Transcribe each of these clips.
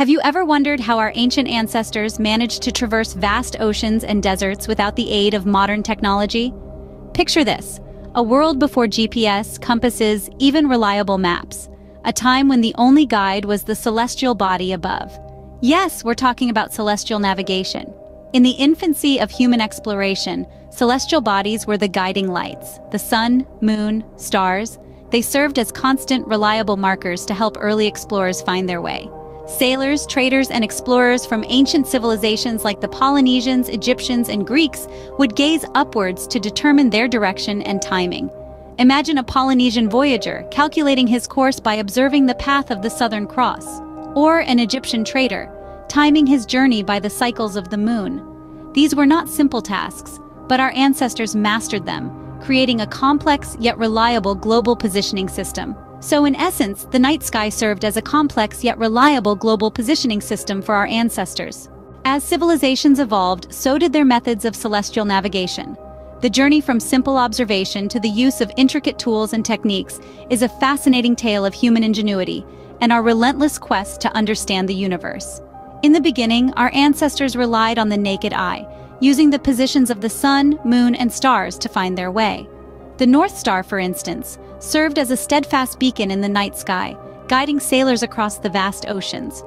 Have you ever wondered how our ancient ancestors managed to traverse vast oceans and deserts without the aid of modern technology? Picture this, a world before GPS, compasses, even reliable maps, a time when the only guide was the celestial body above. Yes, we're talking about celestial navigation. In the infancy of human exploration, celestial bodies were the guiding lights, the sun, moon, stars. They served as constant, reliable markers to help early explorers find their way. Sailors, traders, and explorers from ancient civilizations like the Polynesians, Egyptians, and Greeks would gaze upwards to determine their direction and timing. Imagine a Polynesian voyager calculating his course by observing the path of the Southern Cross, or an Egyptian trader, timing his journey by the cycles of the moon. These were not simple tasks, but our ancestors mastered them, creating a complex yet reliable global positioning system. So in essence, the night sky served as a complex yet reliable global positioning system for our ancestors. As civilizations evolved, so did their methods of celestial navigation. The journey from simple observation to the use of intricate tools and techniques is a fascinating tale of human ingenuity and our relentless quest to understand the universe. In the beginning, our ancestors relied on the naked eye, using the positions of the sun, moon, and stars to find their way. The North Star, for instance, served as a steadfast beacon in the night sky, guiding sailors across the vast oceans.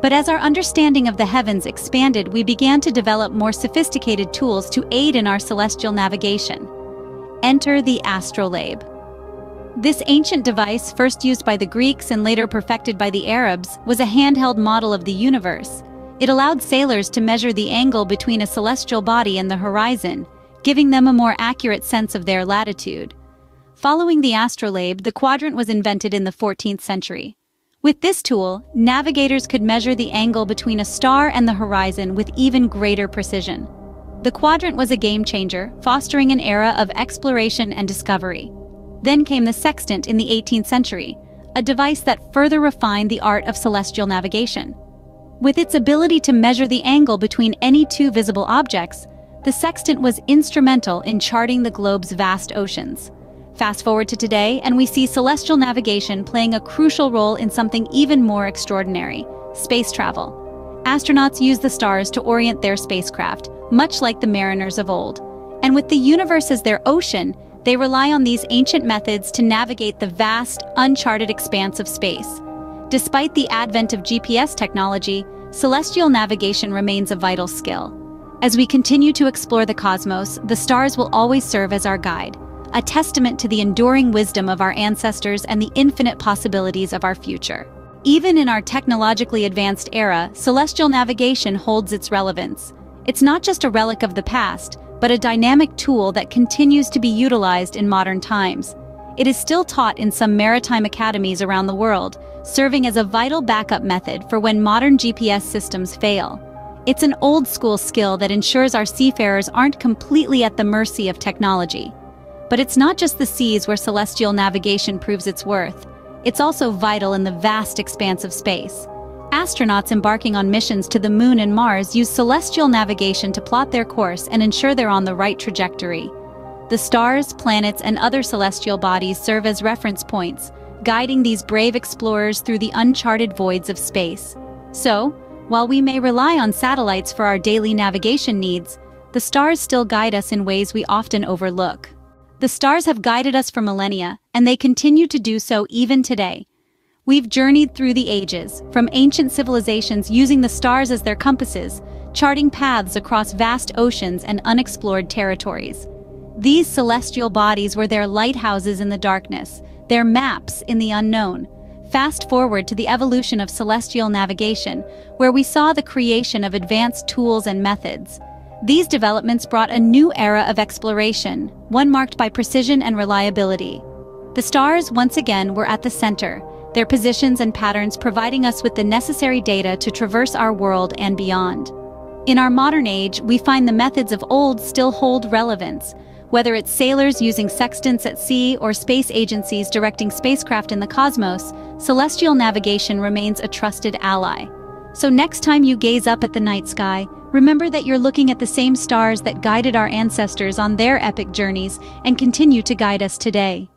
But as our understanding of the heavens expanded, we began to develop more sophisticated tools to aid in our celestial navigation. Enter the astrolabe. This ancient device, first used by the Greeks and later perfected by the Arabs, was a handheld model of the universe. It allowed sailors to measure the angle between a celestial body and the horizon, giving them a more accurate sense of their latitude. Following the astrolabe, the quadrant was invented in the 14th century. With this tool, navigators could measure the angle between a star and the horizon with even greater precision. The quadrant was a game-changer, fostering an era of exploration and discovery. Then came the sextant in the 18th century, a device that further refined the art of celestial navigation. With its ability to measure the angle between any two visible objects, the sextant was instrumental in charting the globe's vast oceans. Fast forward to today, and we see celestial navigation playing a crucial role in something even more extraordinary: space travel. Astronauts use the stars to orient their spacecraft, much like the mariners of old. And with the universe as their ocean, they rely on these ancient methods to navigate the vast, uncharted expanse of space. Despite the advent of GPS technology, celestial navigation remains a vital skill. As we continue to explore the cosmos, the stars will always serve as our guide, a testament to the enduring wisdom of our ancestors and the infinite possibilities of our future. Even in our technologically advanced era, celestial navigation holds its relevance. It's not just a relic of the past, but a dynamic tool that continues to be utilized in modern times. It is still taught in some maritime academies around the world, serving as a vital backup method for when modern GPS systems fail. It's an old-school skill that ensures our seafarers aren't completely at the mercy of technology. But it's not just the seas where celestial navigation proves its worth. It's also vital in the vast expanse of space. Astronauts embarking on missions to the Moon and Mars use celestial navigation to plot their course and ensure they're on the right trajectory. The stars, planets, and other celestial bodies serve as reference points, guiding these brave explorers through the uncharted voids of space. So, while we may rely on satellites for our daily navigation needs, the stars still guide us in ways we often overlook. The stars have guided us for millennia, and they continue to do so even today. We've journeyed through the ages, from ancient civilizations using the stars as their compasses, charting paths across vast oceans and unexplored territories. These celestial bodies were their lighthouses in the darkness, their maps in the unknown. Fast forward to the evolution of celestial navigation, where we saw the creation of advanced tools and methods. These developments brought a new era of exploration, one marked by precision and reliability. The stars, once again, were at the center, their positions and patterns providing us with the necessary data to traverse our world and beyond. In our modern age, we find the methods of old still hold relevance, whether it's sailors using sextants at sea or space agencies directing spacecraft in the cosmos. Celestial navigation remains a trusted ally. So next time you gaze up at the night sky, remember that you're looking at the same stars that guided our ancestors on their epic journeys and continue to guide us today.